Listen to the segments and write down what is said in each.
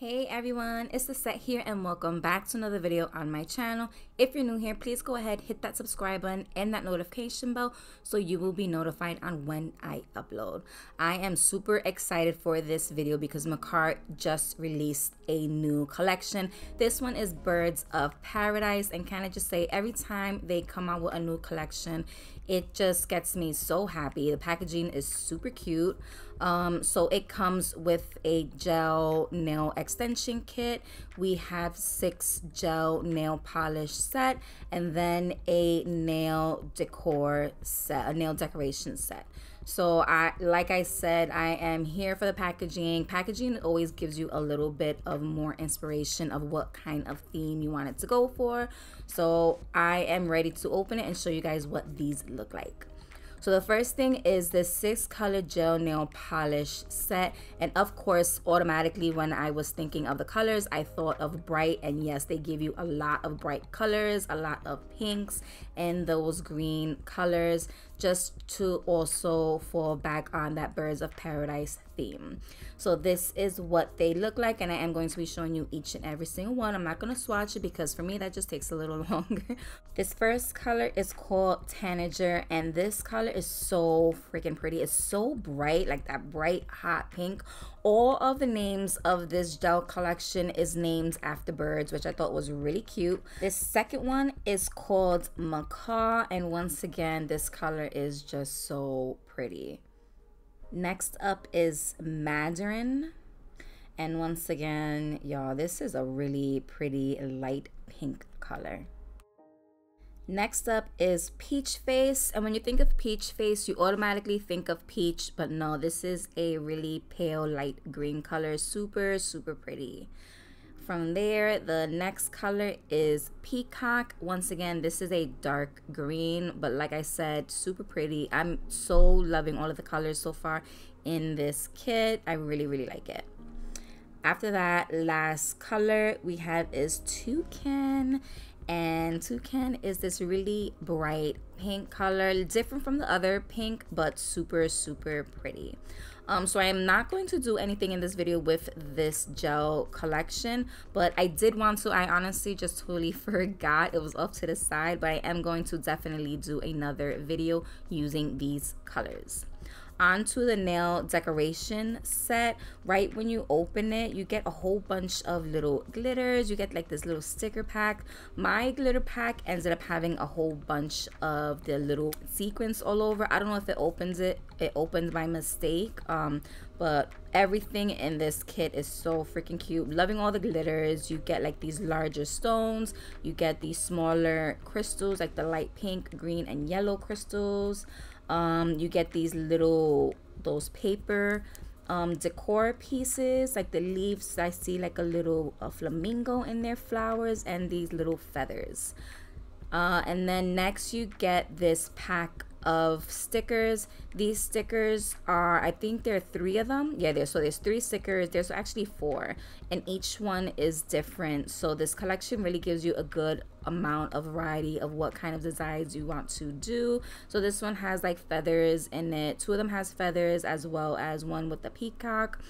Hey everyone, it's Lisette here and welcome back to another video on my channel. If you're new here, please go ahead, hit that subscribe button and that notification bell so you will be notified on when I upload. I am super excited for this video because Makartt just released a new collection. This one is Birds of Paradise, and can I just say, every time they come out with a new collection, it just gets me so happy. The packaging is super cute. So it comes with a gel nail extension kit. We have 6 gel nail polish set and then a nail decor set, a nail decoration set. So like I said, I am here for the packaging. Packaging always gives you a little bit of more inspiration of what kind of theme you want it to go for. So I am ready to open it and show you guys what these look like. So the first thing is the 6 color gel nail polish set, and of course automatically when I was thinking of the colors I thought of bright, and yes, they give you a lot of bright colors, a lot of pinks and those green colors, just to also fall back on that Birds of Paradise theme. So this is what they look like, and I am going to be showing you each and every single one. I'm not going to swatch it because for me that just takes a little longer. This first color is called Tanager, and this color is so freaking pretty. It's so bright, like that bright hot pink. All of the names of this gel collection is named after birds, which I thought was really cute. This second one is called Macaw, and once again this color is just so pretty. Next up is Mandarin, and once again y'all, this is a really pretty light pink color. Next up is Peach Face, and when you think of Peach Face you automatically think of peach, but no, this is a really pale light green color, super pretty. From there, the next color is Peacock. Once again, this is a dark green, but like I said, super pretty. I'm so loving all of the colors so far in this kit. I really like it. After that, last color we have is Toucan, and Toucan is this really bright pink color, different from the other pink, but super pretty. So I am not going to do anything in this video with this gel collection, but I did want to. I honestly just totally forgot it was up to the side, but I am going to definitely do another video using these colors. Onto the nail decoration set. Right when you open it, you get a whole bunch of little glitters. You get like this little sticker pack. My glitter pack ended up having a whole bunch of the little sequins all over. I don't know if it opens it. It opened by mistake. But everything in this kit is so freaking cute. Loving all the glitters. You get like these larger stones. You get these smaller crystals, like the light pink, green, and yellow crystals. You get these little, those paper decor pieces, like the leaves. I see like a little flamingo in there, flowers, and these little feathers. And then next you get this pack of stickers. These stickers are, I think there are 3 of them. Yeah, there's 3 stickers. There's actually 4, and each one is different. So this collection really gives you a good amount of variety of what kind of designs you want to do. So this one has like feathers in it. 2 of them has feathers, as well as one with the peacock.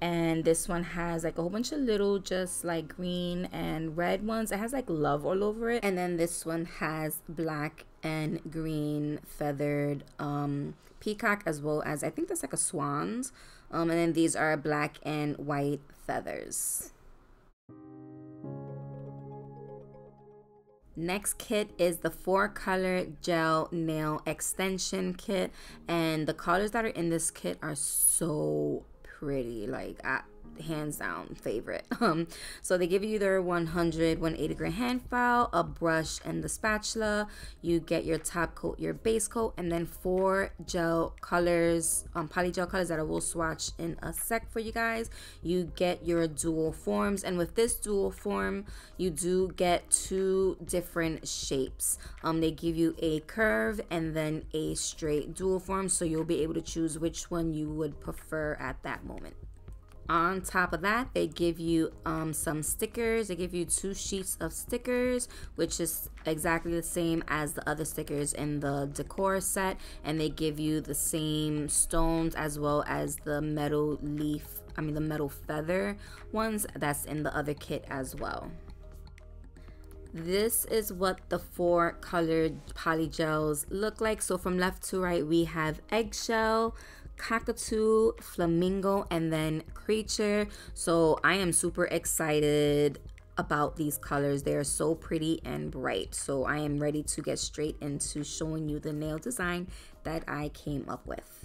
And this one has like a whole bunch of little, just like green and red ones. It has like love all over it. And then this one has black and green feathered peacock, as well as I think that's like a swan's. And then these are black and white feathers. Next kit is the 4 color gel nail extension kit, and the colors that are in this kit are so pretty, like hands down favorite. So they give you their 180 gram hand file, a brush, and the spatula. You get your top coat, your base coat, and then 4 gel colors, polygel colors that I will swatch in a sec for you guys. You get your dual forms, and with this dual form you do get 2 different shapes. They give you a curve and then a straight dual form, so you'll be able to choose which one you would prefer at that moment. On top of that, they give you some stickers. They give you 2 sheets of stickers, which is exactly the same as the other stickers in the decor set, and they give you the same stones as well as the metal leaf the metal feather ones that's in the other kit as well. This is what the 4 colored polygels look like. So from left to right, we have eggshell, cockatoo, flamingo, and then creature. So I am super excited about these colors. They are so pretty and bright. So I am ready to get straight into showing you the nail design that I came up with.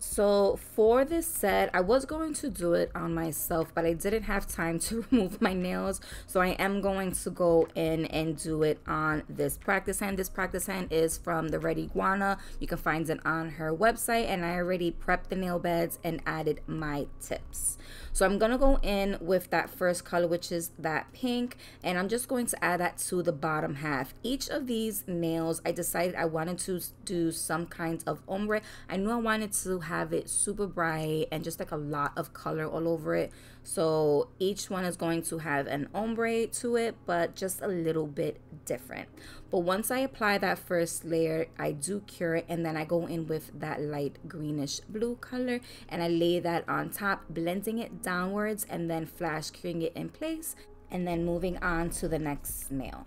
So for this set, I was going to do it on myself, but I didn't have time to remove my nails. So I am going to go in and do it on this practice hand. This practice hand is from the Red Iguana. You can find it on her website, and I already prepped the nail beds and added my tips. So I'm going to go in with that first color, which is that pink, and I'm just going to add that to the bottom half. Each of these nails, I decided I wanted to do some kind of ombre. I knew I wanted to have it super bright and just like a lot of color all over it, so each one is going to have an ombre to it, but just a little bit different. But once I apply that first layer, I do cure it, and then I go in with that light greenish blue color and I lay that on top, blending it downwards and then flash curing it in place, and then moving on to the next nail.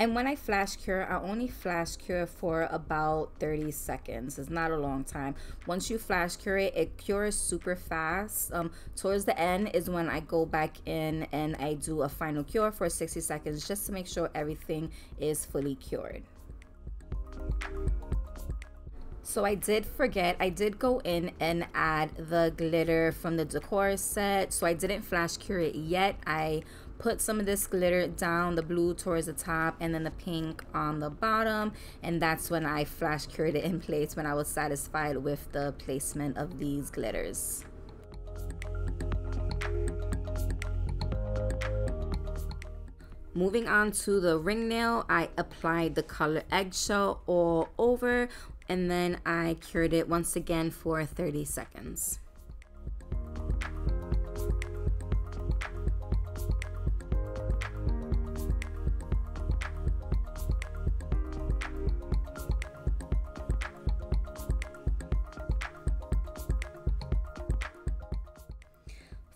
And when I flash cure, I only flash cure for about 30 seconds. It's not a long time. Once you flash cure it, it cures super fast. Towards the end is when I go back in and I do a final cure for 60 seconds just to make sure everything is fully cured. So I did forget, I did go in and add the glitter from the decor set. So I didn't flash cure it yet. I put some of this glitter down, the blue towards the top and then the pink on the bottom, and that's when I flash cured it in place, when I was satisfied with the placement of these glitters. Moving on to the ring nail, I applied the color eggshell all over, and then I cured it once again for 30 seconds.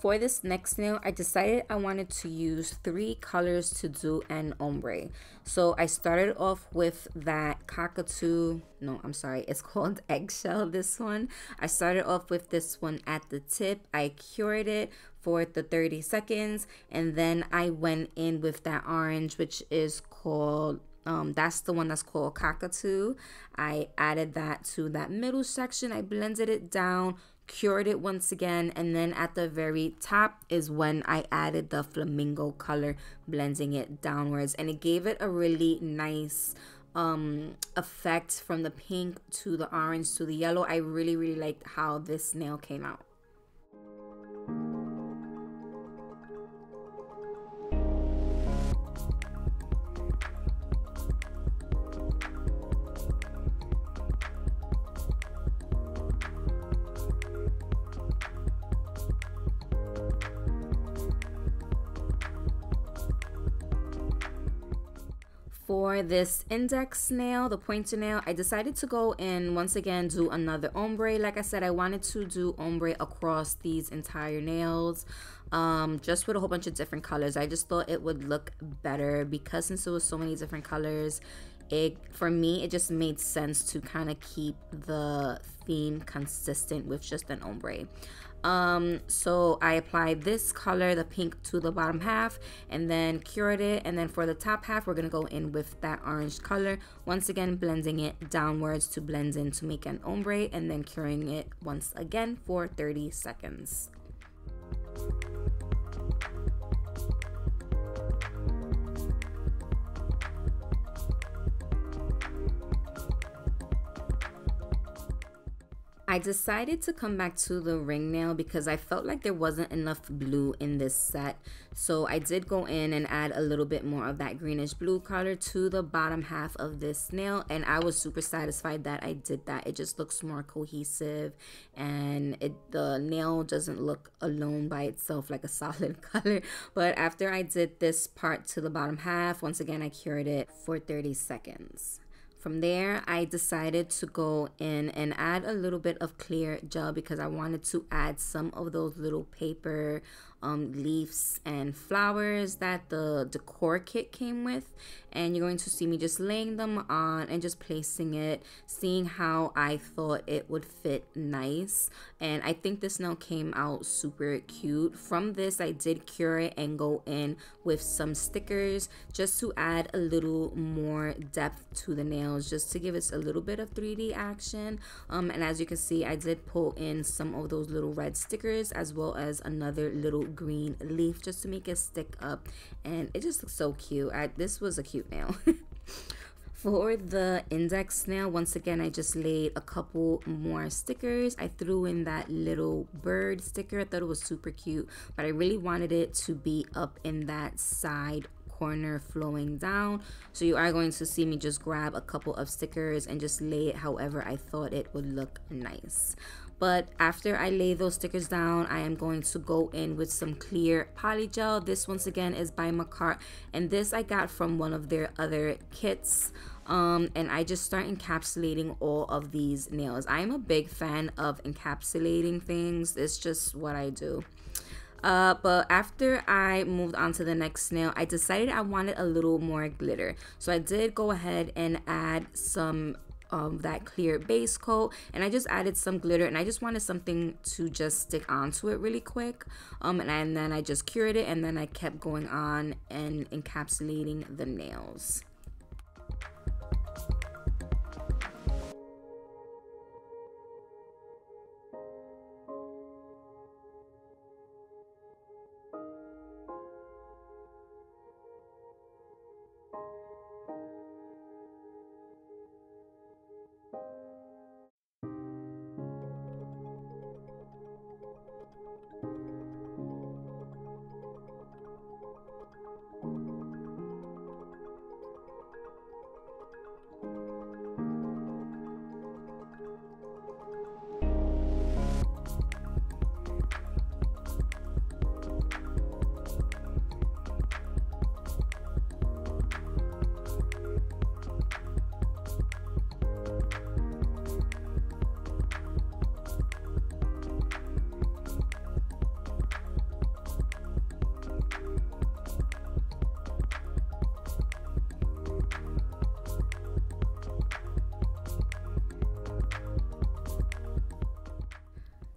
For this next nail, I decided I wanted to use 3 colors to do an ombre. So I started off with that cockatoo, no, I'm sorry, it's called eggshell, this one. I started off with this one at the tip. I cured it for the 30 seconds, and then I went in with that orange, which is called that's the one that's called cockatoo. I added that to that middle section. I blended it down, cured it once again, and then at the very top is when I added the flamingo color, blending it downwards, and it gave it a really nice effect from the pink to the orange to the yellow. I really liked how this nail came out. For this index nail, the pointer nail, I decided to go in once again, do another ombre. Like I said, I wanted to do ombre across these entire nails, just with a whole bunch of different colors. I just thought it would look better because since there was so many different colors, for me, it just made sense to kind of keep the theme consistent with just an ombre. So I applied this color, the pink, to the bottom half and then cured it, and then for the top half we're gonna go in with that orange color, once again blending it downwards to blend in to make an ombre, and then curing it once again for 30 seconds. I decided to come back to the ring nail because I felt like there wasn't enough blue in this set. So I did go in and add a little bit more of that greenish blue color to the bottom half of this nail, and I was super satisfied that I did that. It just looks more cohesive, and the nail doesn't look alone by itself like a solid color. But after I did this part to the bottom half, once again I cured it for 30 seconds. From there, I decided to go in and add a little bit of clear gel because I wanted to add some of those little paper leaves and flowers that the decor kit came with. And you're going to see me just laying them on and just placing it, seeing how I thought it would fit nice. And I think this now came out super cute. From this, I did cure it and go in with some stickers just to add a little more depth to the nails, just to give us a little bit of 3D action. And as you can see, I did pull in some of those little red stickers as well as another little green leaf just to make it stick up, and it just looks so cute. This was a cute nail. For the index nail, once again, I just laid a couple more stickers. I threw in that little bird sticker. I thought it was super cute, but I really wanted it to be up in that side corner flowing down, so you are going to see me just grab a couple of stickers and just lay it however I thought it would look nice. But after I lay those stickers down, I am going to go in with some clear polygel. This once again is by Makartt, and this I got from one of their other kits. And I just start encapsulating all of these nails. I am a big fan of encapsulating things. It's just what I do. But after I moved on to the next nail, I decided I wanted a little more glitter. So I did go ahead and add some that clear base coat, and I just added some glitter, and I just wanted something to just stick onto it really quick. And then I just cured it, and then I kept going on and encapsulating the nails.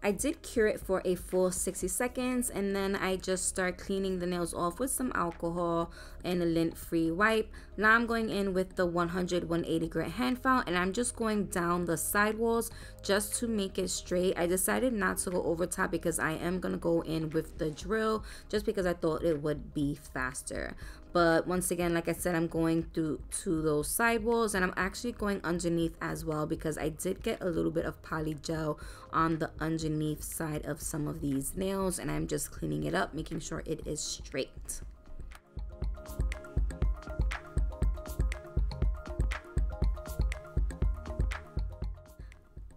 I did cure it for a full 60 seconds, and then I just start cleaning the nails off with some alcohol and a lint-free wipe. Now I'm going in with the 100/180 grit hand file, and I'm just going down the sidewalls just to make it straight. I decided not to go over top because I am going to go in with the drill just because I thought it would be faster. But once again, like I said, I'm going through to those sidewalls, and I'm actually going underneath as well because I did get a little bit of polygel on the underneath side of some of these nails, and I'm just cleaning it up, making sure it is straight.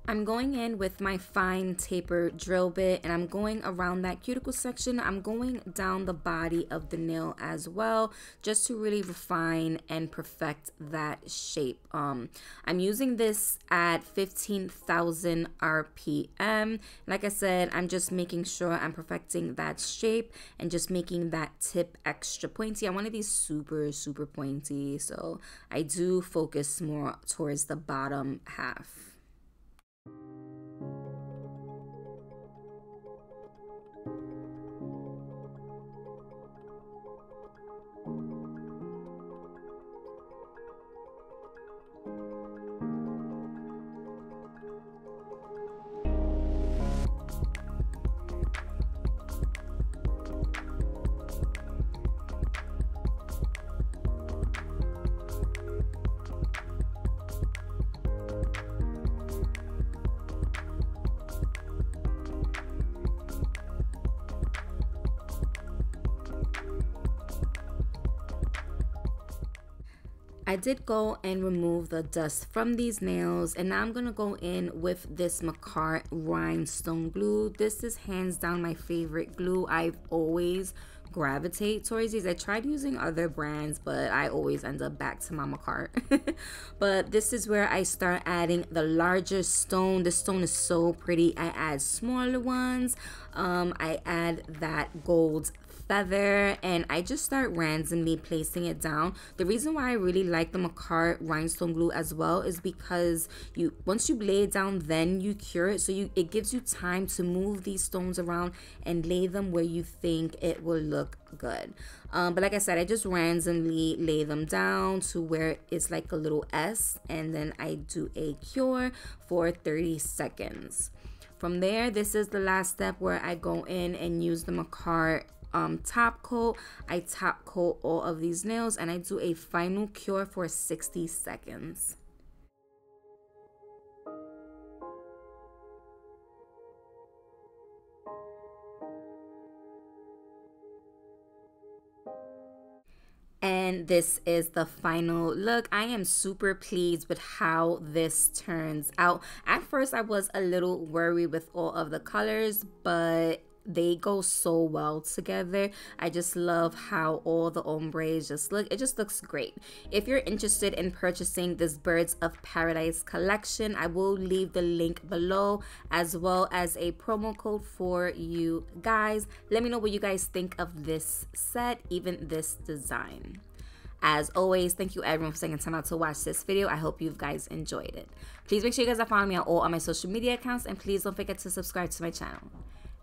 I'm going in with my fine taper drill bit, and I'm going around that cuticle section. I'm going down the body of the nail as well, just to really refine and perfect that shape. I'm using this at 15,000 RPM. Like I said, I'm just making sure I'm perfecting that shape and just making that tip extra pointy. I wanted these super, super pointy, so I do focus more towards the bottom half. I did go and remove the dust from these nails, and now I'm going to go in with this Makartt rhinestone glue. This is hands down my favorite glue. I've always gravitate towards these. I tried using other brands, but I always end up back to my Makartt. But this is where I start adding the larger stone. This stone is so pretty. I add smaller ones. I add that gold feather, and I just start randomly placing it down. The reason why I really like the Makartt rhinestone glue as well is because you, once you lay it down, then you cure it, so it gives you time to move these stones around and lay them where you think it will look good. But like I said, I just randomly lay them down to where it's like a little S, and then I do a cure for 30 seconds. From there, this is the last step where I go in and use the Makartt top coat. I top coat all of these nails, and I do a final cure for 60 seconds. And this is the final look. I am super pleased with how this turns out. At first, I was a little worried with all of the colors, but they go so well together. I just love how all the ombres just look. It just looks great. If you're interested in purchasing this Birds of Paradise collection, I will leave the link below as well as a promo code for you guys. Let me know what you guys think of this set, even this design. As always, thank you everyone for taking time out to watch this video. I hope you guys enjoyed it. Please make sure you guys are following me on all of my social media accounts, and please don't forget to subscribe to my channel.